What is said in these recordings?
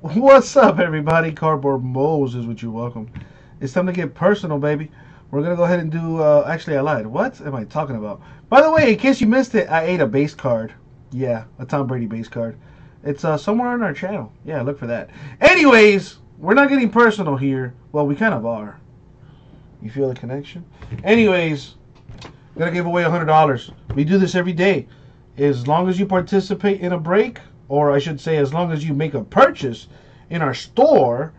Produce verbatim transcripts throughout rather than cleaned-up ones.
What's up, everybody? Cardboard Mose is what you welcome. It's time to get personal, baby. We're going to go ahead and do... Uh, actually, I lied. What am I talking about? By the way, in case you missed it, I ate a base card. Yeah, a Tom Brady base card. It's uh, somewhere on our channel. Yeah, look for that. Anyways, we're not getting personal here. Well, we kind of are. You feel the connection? Anyways, I'm going to give away one hundred dollars. We do this every day. As long as you participate in a break, or I should say as long as you make a purchase in our store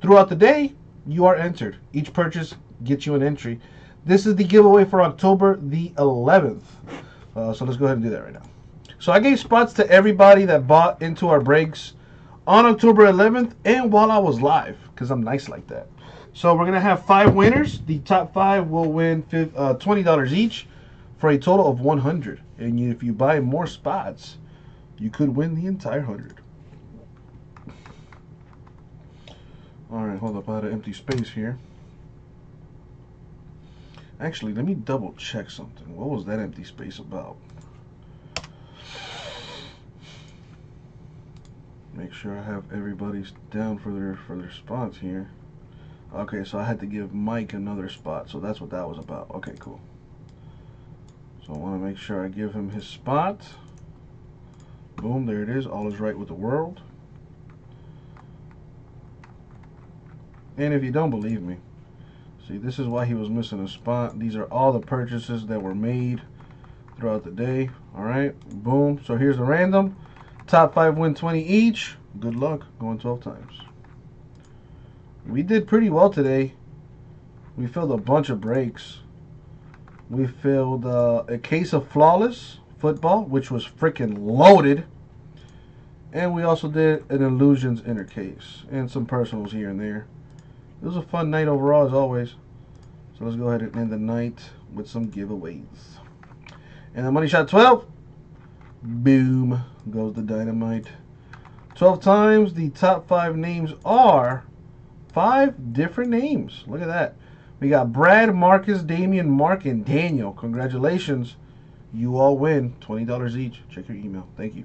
throughout the day, you are entered. Each purchase gets you an entry. This is the giveaway for October the eleventh. Uh, so let's go ahead and do that right now. So I gave spots to everybody that bought into our breaks on October eleventh and while I was live, because I'm nice like that. So we're going to have five winners. The top five will win twenty dollars each for a total of one hundred dollars. And if you buy more spots, you could win the entire hundred. All right, hold up. I had an empty space here. Actually, let me double check something. What was that empty space about? Make sure I have everybody's down for their for their spots here. Okay, so I had to give Mike another spot. So that's what that was about. Okay, cool. So I want to make sure I give him his spot. Boom, there it is. All is right with the world. And if you don't believe me, see, this is why he was missing a spot. These are all the purchases that were made throughout the day. All right, boom. So here's the random. Top five win twenty each. Good luck going twelve times. We did pretty well today. We filled a bunch of breaks. We filled uh, a case of Flawless football, which was freaking loaded, and we also did an Illusions inner case and some personals here and there. It was a fun night overall, as always. So let's go ahead and end the night with some giveaways. And the money shot twelve, boom, goes the dynamite. twelve times. The top five names are five different names. Look at that. We got Brad, Marcus, Damian, Mark, and Daniel. Congratulations. You all win twenty dollars each. Check your email. Thank you.